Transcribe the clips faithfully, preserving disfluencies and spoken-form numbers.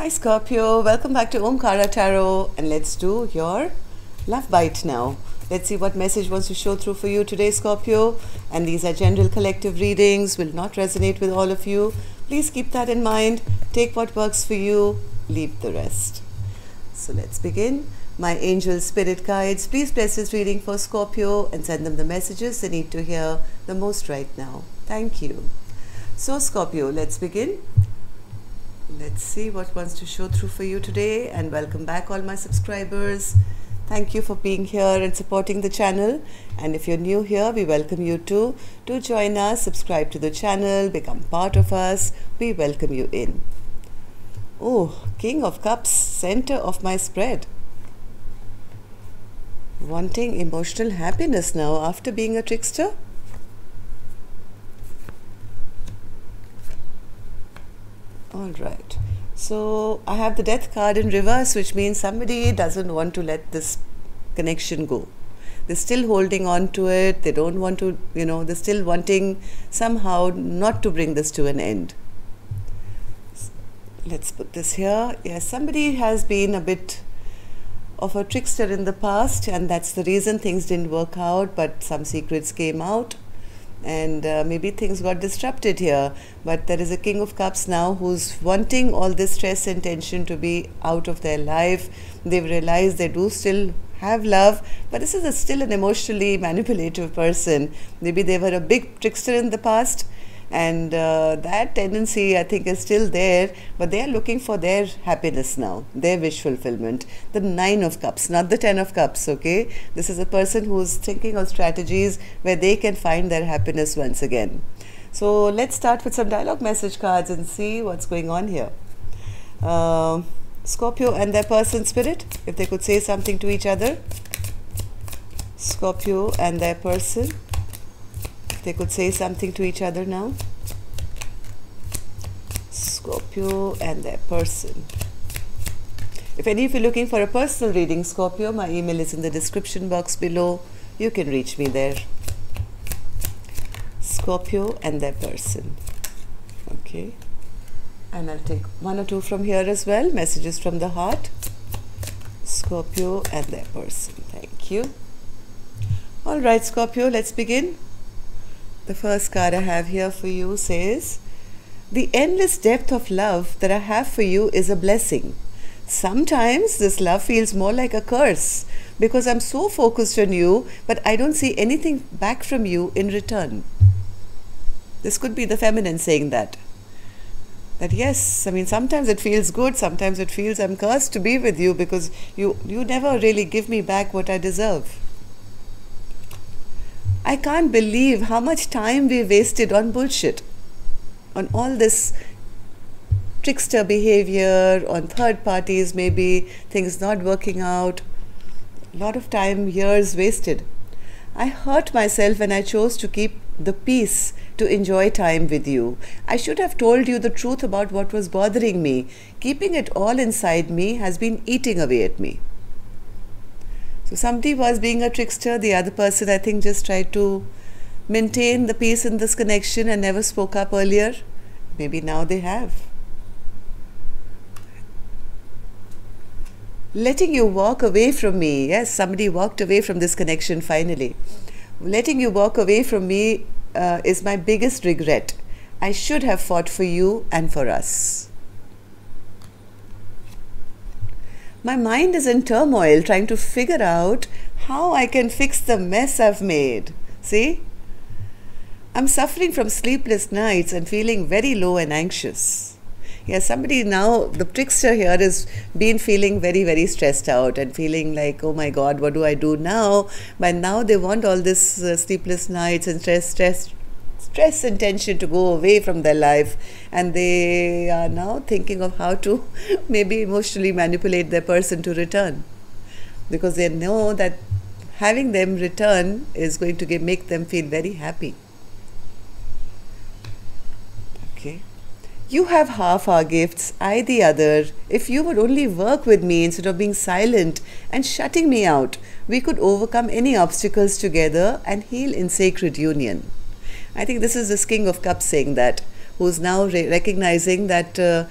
Hi Scorpio, welcome back to Omkara Tarot, and let's do your love bite now. Let's see what message wants to show through for you today, Scorpio. And these are general collective readings, will not resonate with all of you. Please keep that in mind. Take what works for you, leave the rest. So let's begin. My angel spirit guides, please bless this reading for Scorpio and send them the messages they need to hear the most right now. Thank you. So Scorpio, let's begin. Let's see what wants to show through for you today, and welcome back all my subscribers. Thank you for being here and supporting the channel. And if you're new here, we welcome you too. Do join us, subscribe to the channel, become part of us. We welcome you in. Oh, King of Cups, center of my spread. Wanting emotional happiness now after being a trickster? All right. So I have the death card in reverse, which means somebody doesn't want to let this connection go. They're still holding on to it. They don't want to, you know, they're still wanting somehow not to bring this to an end. Let's put this here. Yes, somebody has been a bit of a trickster in the past, and that's the reason things didn't work out, but some secrets came out. And uh, maybe things got disrupted here, but there is a King of Cups now who's wanting all this stress and tension to be out of their life. They've realized they do still have love, but this is a, still an emotionally manipulative person. Maybe they were a big trickster in the past, and uh, that tendency I think is still there, but they are looking for their happiness now, their wish fulfillment. The Nine of Cups, not the Ten of Cups, okay? This is a person who's thinking of strategies where they can find their happiness once again. So let's start with some dialogue message cards and see what's going on here. Uh, Scorpio and their person spirit, if they could say something to each other. Scorpio and their person. They could say something to each other now. Scorpio and their person. If any of you are looking for a personal reading, Scorpio, my email is in the description box below. You can reach me there. Scorpio and their person. Okay. And I'll take one or two from here as well. Messages from the heart. Scorpio and their person. Thank you. All right, Scorpio, let's begin. The first card I have here for you says, the endless depth of love that I have for you is a blessing. Sometimes this love feels more like a curse because I'm so focused on you, but I don't see anything back from you in return. This could be the feminine saying that. That yes, I mean, sometimes it feels good, sometimes it feels I'm cursed to be with you because you, you never really give me back what I deserve. I can't believe how much time we wasted on bullshit, on all this trickster behavior, on third parties maybe, things not working out. A lot of time, years wasted. I hurt myself when I chose to keep the peace to enjoy time with you. I should have told you the truth about what was bothering me. Keeping it all inside me has been eating away at me. So somebody was being a trickster, the other person I think just tried to maintain the peace in this connection and never spoke up earlier. Maybe now they have. Letting you walk away from me. Yes, somebody walked away from this connection finally. Letting you walk away from me uh, is my biggest regret. I should have fought for you and for us. My mind is in turmoil trying to figure out how I can fix the mess I've made. See? I'm suffering from sleepless nights and feeling very low and anxious. Yeah, somebody now, the trickster here has been feeling very, very stressed out and feeling like, oh my God, what do I do now? But now they want all this uh, sleepless nights and stress, stress, stress and tension to go away from their life, and they are now thinking of how to maybe emotionally manipulate their person to return, because they know that having them return is going to give, make them feel very happy. Okay. You have half our gifts, I the other. If you would only work with me instead of being silent and shutting me out, we could overcome any obstacles together and heal in sacred union. I think this is this King of Cups saying that, who's now re recognizing that uh,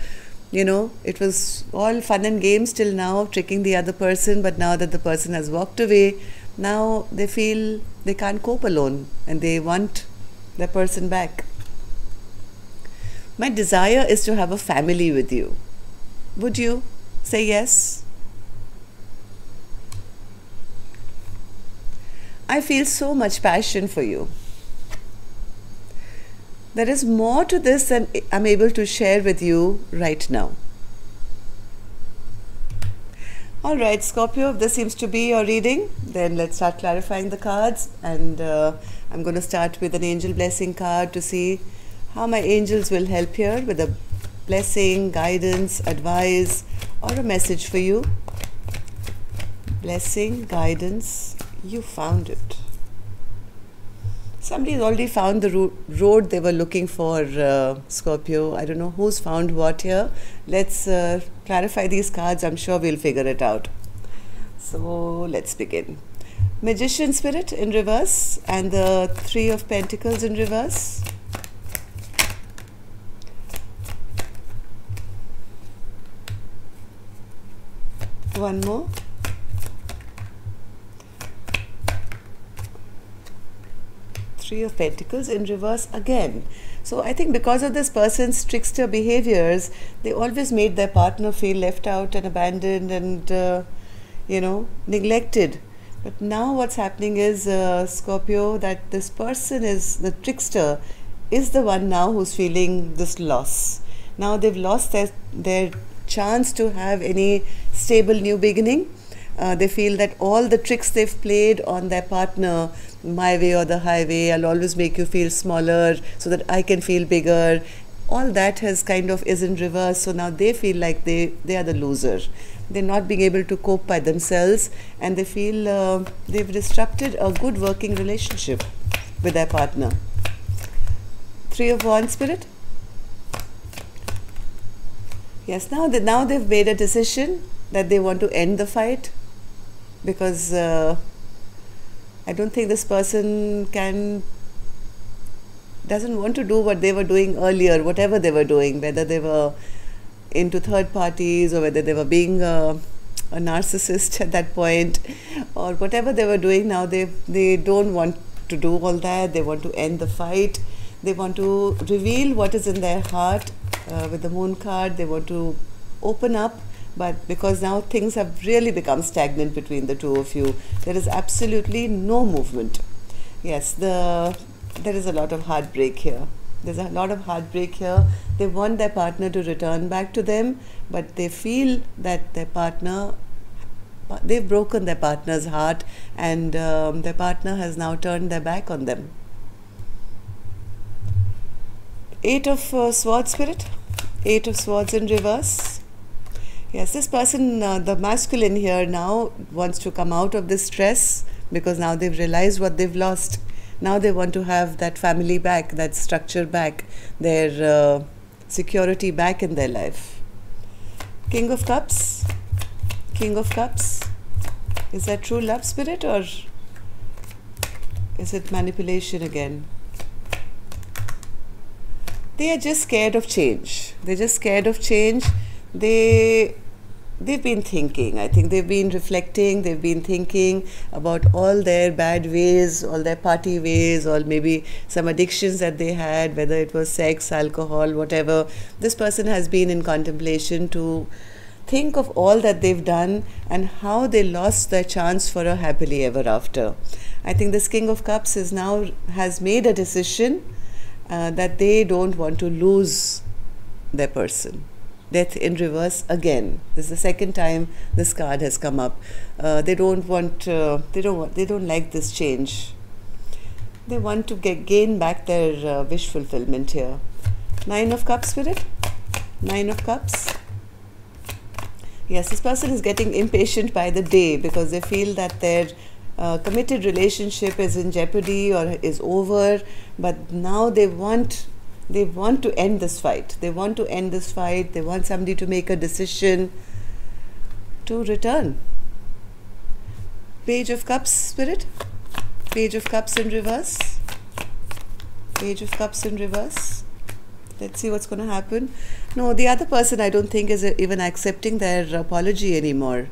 You know, it was all fun and games till now, tricking the other person, but now that the person has walked away, now they feel they can't cope alone and they want their person back. My desire is to have a family with you. Would you say yes? I feel so much passion for you. There is more to this than I'm able to share with you right now. All right, Scorpio, if this seems to be your reading, then let's start clarifying the cards. And uh, I'm going to start with an angel blessing card to see how my angels will help here with a blessing, guidance, advice, or a message for you. Blessing, guidance, you found it. Somebody's already found the route, road they were looking for, uh, Scorpio. I don't know who's found what here. Let's uh, clarify these cards. I'm sure we'll figure it out. So let's begin. Magician Spirit in reverse and the Three of Pentacles in reverse. One more. Three of Pentacles in reverse again. So I think because of this person's trickster behaviors, they always made their partner feel left out and abandoned and uh, you know, neglected. But now what's happening is, uh, Scorpio, that this person, is the trickster, is the one now who's feeling this loss. Now they've lost their their chance to have any stable new beginning. Uh, they feel that all the tricks they've played on their partner, my way or the highway, I'll always make you feel smaller so that I can feel bigger, all that has kind of is in reverse. So now they feel like they, they are the loser. They're not being able to cope by themselves and they feel uh, they've disrupted a good working relationship with their partner. Three of Wands Spirit. Yes, now, they, now they've made a decision that they want to end the fight, because uh, I don't think this person can, doesn't want to do what they were doing earlier, whatever they were doing, whether they were into third parties or whether they were being a, a narcissist at that point or whatever they were doing. Now they, they don't want to do all that. They want to end the fight. They want to reveal what is in their heart uh, with the Moon card. They want to open up. But because now things have really become stagnant between the two of you, there is absolutely no movement. Yes, the there is a lot of heartbreak here. There's a lot of heartbreak here. They want their partner to return back to them, but they feel that their partner, they've broken their partner's heart, and um, their partner has now turned their back on them. Eight of uh, Swords Spirit. Eight of Swords in reverse. Yes, this person, uh, the masculine here now wants to come out of this stress because now they've realized what they've lost. Now they want to have that family back, that structure back, their uh, security back in their life. King of Cups. King of Cups. Is that true love, Spirit, or is it manipulation again? They are just scared of change. They're just scared of change. They, they've been thinking, I think they've been reflecting, they've been thinking about all their bad ways, all their party ways, or maybe some addictions that they had, whether it was sex, alcohol, whatever. This person has been in contemplation to think of all that they've done and how they lost their chance for a happily ever after. I think this King of Cups is now, has made a decision uh, that they don't want to lose their person. Death in reverse again. This is the second time this card has come up. Uh, they don't want. Uh, they don't want. They don't like this change. They want to get, gain back their uh, wish fulfillment here. Nine of Cups, Spirit. Nine of Cups. Yes, this person is getting impatient by the day because they feel that their uh, committed relationship is in jeopardy or is over. But now they want. They want to end this fight. They want to end this fight. They want somebody to make a decision to return. Page of Cups, Spirit. Page of Cups in reverse. Page of Cups in reverse. Let's see what's going to happen. No, the other person I don't think is even accepting their apology anymore.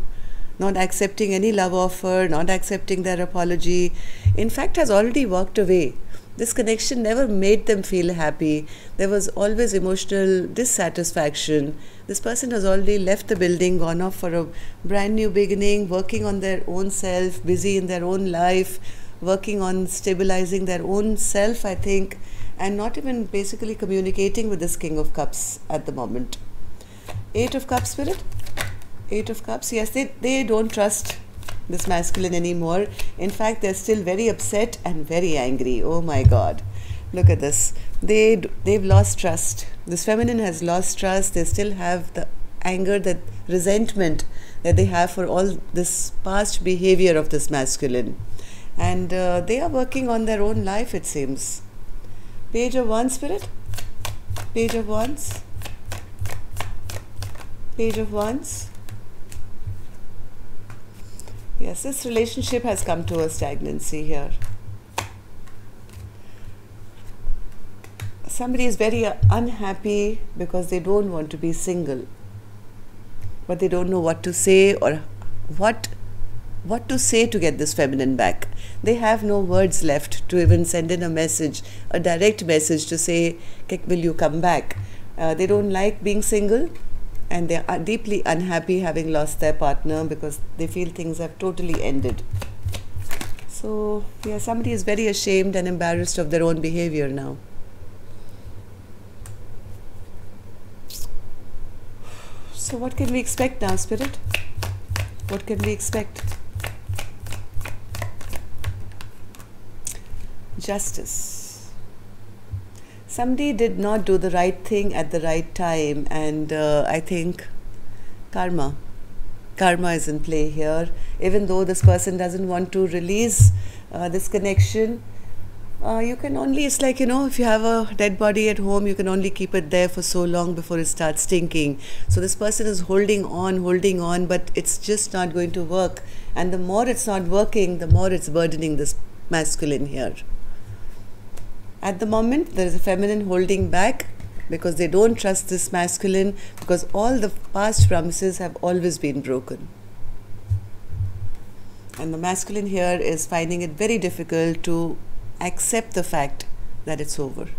Not accepting any love offer, not accepting their apology. In fact, has already walked away. This connection never made them feel happy. There was always emotional dissatisfaction. This person has already left the building, gone off for a brand new beginning, working on their own self, busy in their own life, working on stabilizing their own self, I think, and not even basically communicating with this King of Cups at the moment. Eight of Cups, Spirit. Eight of Cups. Yes, they, they don't trust this masculine anymore. In fact, they're still very upset and very angry. Oh my God, look at this. They, they've lost trust. This feminine has lost trust. They still have the anger, that resentment that they have for all this past behavior of this masculine. And uh, they are working on their own life, it seems. Page of Wands, Spirit. Page of Wands. Page of Wands. Yes, this relationship has come to a stagnancy here. Somebody is very unhappy because they don't want to be single. But they don't know what to say or what, what to say to get this feminine back. They have no words left to even send in a message, a direct message to say, will you come back? Uh, they don't like being single. And they are deeply unhappy having lost their partner because they feel things have totally ended. So, yeah, somebody is very ashamed and embarrassed of their own behavior now. So what can we expect now, Spirit? What can we expect? Justice. Somebody did not do the right thing at the right time, and uh, I think karma. Karma is in play here. Even though this person doesn't want to release uh, this connection, uh, you can only, it's like, you know, if you have a dead body at home, you can only keep it there for so long before it starts stinking. So this person is holding on, holding on, but it's just not going to work. And the more it's not working, the more it's burdening this masculine here. At the moment, there is a feminine holding back because they don't trust this masculine, because all the past promises have always been broken. And the masculine here is finding it very difficult to accept the fact that it's over.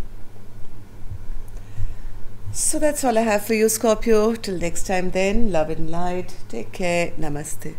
So that's all I have for you, Scorpio. Till next time then, love and light. Take care. Namaste.